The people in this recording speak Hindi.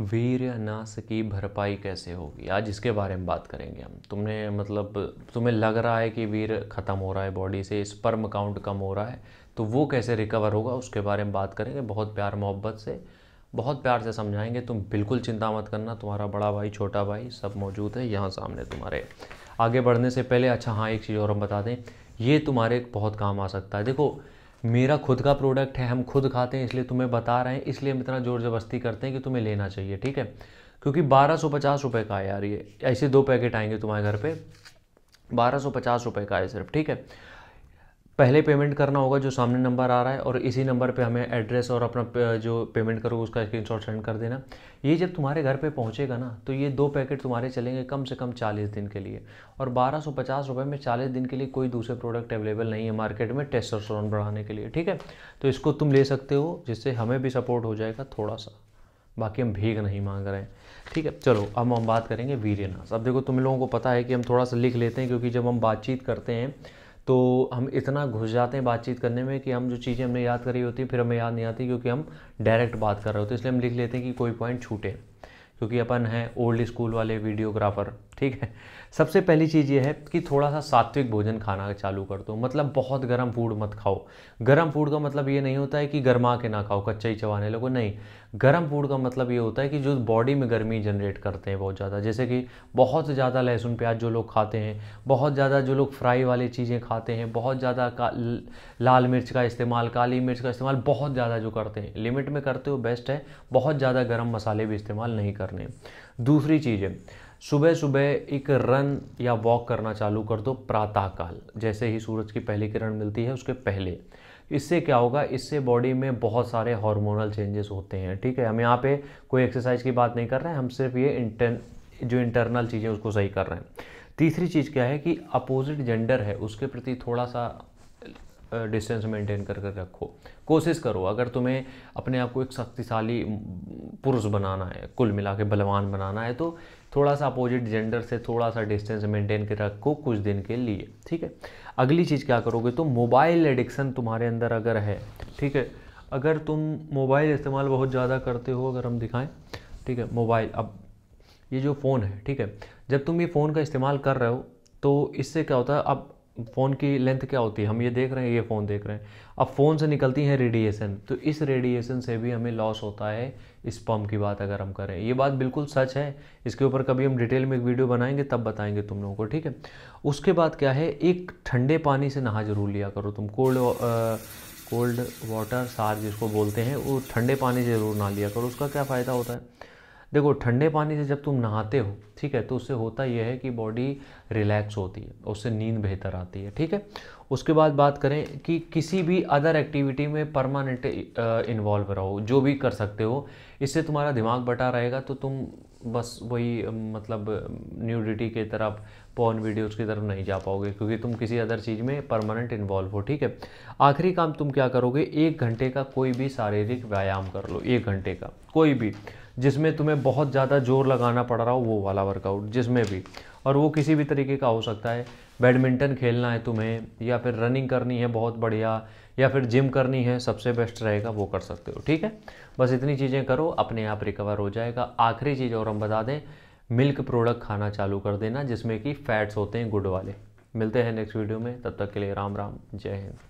वीर्यनाश की भरपाई कैसे होगी, आज इसके बारे में बात करेंगे हम। तुमने मतलब तुम्हें लग रहा है कि वीर ख़त्म हो रहा है बॉडी से, स्पर्म काउंट कम हो रहा है, तो वो कैसे रिकवर होगा उसके बारे में बात करेंगे। बहुत प्यार मोहब्बत से, बहुत प्यार से समझाएंगे, तुम बिल्कुल चिंता मत करना। तुम्हारा बड़ा भाई, छोटा भाई सब मौजूद है यहाँ सामने तुम्हारे। आगे बढ़ने से पहले अच्छा हाँ, एक चीज़ और हम बता दें, ये तुम्हारे बहुत काम आ सकता है। देखो मेरा खुद का प्रोडक्ट है, हम खुद खाते हैं, इसलिए तुम्हें बता रहे हैं, इसलिए हम इतना ज़ोर ज़बरदस्ती करते हैं कि तुम्हें लेना चाहिए, ठीक है। क्योंकि 1250 रुपये का है यार ये, ऐसे दो पैकेट आएंगे तुम्हारे घर पे, 1250 रुपये का है सिर्फ, ठीक है। पहले पेमेंट करना होगा जो सामने नंबर आ रहा है, और इसी नंबर पे हमें एड्रेस और अपना जो पेमेंट करोगे उसका स्क्रीनशॉट सेंड कर देना। ये जब तुम्हारे घर पे पहुंचेगा ना, तो ये दो पैकेट तुम्हारे चलेंगे कम से कम 40 दिन के लिए, और 1250 रुपये में 40 दिन के लिए कोई दूसरे प्रोडक्ट अवेलेबल नहीं है मार्केट में टेस्टोस्टेरोन बढ़ाने के लिए, ठीक है। तो इसको तुम ले सकते हो, जिससे हमें भी सपोर्ट हो जाएगा थोड़ा सा, बाकी हम भीख नहीं मांग रहे हैं, ठीक है। चलो अब हम बात करेंगे वीर्यनाश। अब देखो तुम लोगों को पता है कि हम थोड़ा सा लिख लेते हैं, क्योंकि जब हम बातचीत करते हैं तो हम इतना घुस जाते हैं बातचीत करने में कि हम जो चीज़ें हमने याद करी होती है फिर हमें याद नहीं आती, क्योंकि हम डायरेक्ट बात कर रहे होते हैं। इसलिए हम लिख लेते हैं कि कोई पॉइंट छूटे, क्योंकि अपन हैं ओल्ड स्कूल वाले वीडियोग्राफर, ठीक है। सबसे पहली चीज़ ये है कि थोड़ा सा सात्विक भोजन खाना चालू कर दो, मतलब बहुत गर्म फूड मत खाओ। गर्म फूड का मतलब ये नहीं होता है कि गर्मा के ना खाओ, कच्चा ही चबाने लगो, नहीं। गर्म फूड का मतलब ये होता है कि जो बॉडी में गर्मी जनरेट करते हैं बहुत ज़्यादा, जैसे कि बहुत ज़्यादा लहसुन प्याज जो लोग खाते हैं, बहुत ज़्यादा जो लोग फ्राई वाली चीज़ें खाते हैं, बहुत ज़्यादा लाल मिर्च का इस्तेमाल, काली मिर्च का इस्तेमाल बहुत ज़्यादा जो करते हैं, लिमिट में करते हो बेस्ट है। बहुत ज़्यादा गर्म मसाले भी इस्तेमाल नहीं करने। दूसरी चीज़ है सुबह सुबह एक रन या वॉक करना चालू कर दो प्रातःकाल, जैसे ही सूरज की पहली किरण मिलती है उसके पहले। इससे क्या होगा, इससे बॉडी में बहुत सारे हार्मोनल चेंजेस होते हैं, ठीक है। हम यहाँ पे कोई एक्सरसाइज की बात नहीं कर रहे हैं, हम सिर्फ ये इंटरनल चीज़ें उसको सही कर रहे हैं। तीसरी चीज़ क्या है कि अपोजिट जेंडर है उसके प्रति थोड़ा सा डिस्टेंस मेंटेन करके रखो, कोशिश करो। अगर तुम्हें अपने आप को एक शक्तिशाली पुरुष बनाना है, कुल मिला के बलवान बनाना है, तो थोड़ा सा अपोजिट जेंडर से थोड़ा सा डिस्टेंस मेंटेन कर रखो कुछ दिन के लिए, ठीक है। अगली चीज़ क्या करोगे, तो मोबाइल एडिक्शन तुम्हारे अंदर अगर है, ठीक है, अगर तुम मोबाइल इस्तेमाल बहुत ज़्यादा करते हो, अगर हम दिखाएँ, ठीक है, मोबाइल, अब ये जो फ़ोन है, ठीक है, जब तुम ये फ़ोन का इस्तेमाल कर रहे हो तो इससे क्या होता है, अब फ़ोन की लेंथ क्या होती है, हम ये देख रहे हैं, ये फ़ोन देख रहे हैं, अब फ़ोन से निकलती है रेडिएशन, तो इस रेडिएशन से भी हमें लॉस होता है स्पर्म की बात अगर हम करें। ये बात बिल्कुल सच है, इसके ऊपर कभी हम डिटेल में एक वीडियो बनाएंगे तब बताएंगे तुम लोगों को, ठीक है। उसके बाद क्या है, एक ठंडे पानी से नहा जरूर लिया करो तुम, कोल्ड वाटर सार जिसको बोलते हैं, वो ठंडे पानी से ज़रूर नहा लिया करो। उसका क्या फ़ायदा होता है, देखो ठंडे पानी से जब तुम नहाते हो, ठीक है, तो उससे होता यह है कि बॉडी रिलैक्स होती है, उससे नींद बेहतर आती है, ठीक है। उसके बाद बात करें कि किसी भी अदर एक्टिविटी में परमानेंट इन्वॉल्व रहो, जो भी कर सकते हो, इससे तुम्हारा दिमाग बटा रहेगा, तो तुम बस वही मतलब न्यूडिटी की तरफ, पॉर्न वीडियोस की तरफ नहीं जा पाओगे, क्योंकि तुम किसी अदर चीज़ में परमानेंट इन्वॉल्व हो, ठीक है। आखिरी काम तुम क्या करोगे, 1 घंटे का कोई भी शारीरिक व्यायाम कर लो, 1 घंटे का कोई भी, जिसमें तुम्हें बहुत ज़्यादा जोर लगाना पड़ रहा हो वो वाला वर्कआउट, जिसमें भी, और वो किसी भी तरीके का हो सकता है। बैडमिंटन खेलना है तुम्हें, या फिर रनिंग करनी है बहुत बढ़िया, या फिर जिम करनी है, सबसे बेस्ट रहेगा वो कर सकते हो, ठीक है। बस इतनी चीज़ें करो, अपने आप रिकवर हो जाएगा। आखिरी चीज़ और हम बता दें, मिल्क प्रोडक्ट खाना चालू कर देना, जिसमें कि फैट्स होते हैं गुड वाले। मिलते हैं नेक्स्ट वीडियो में, तब तक के लिए राम राम, जय हिंद।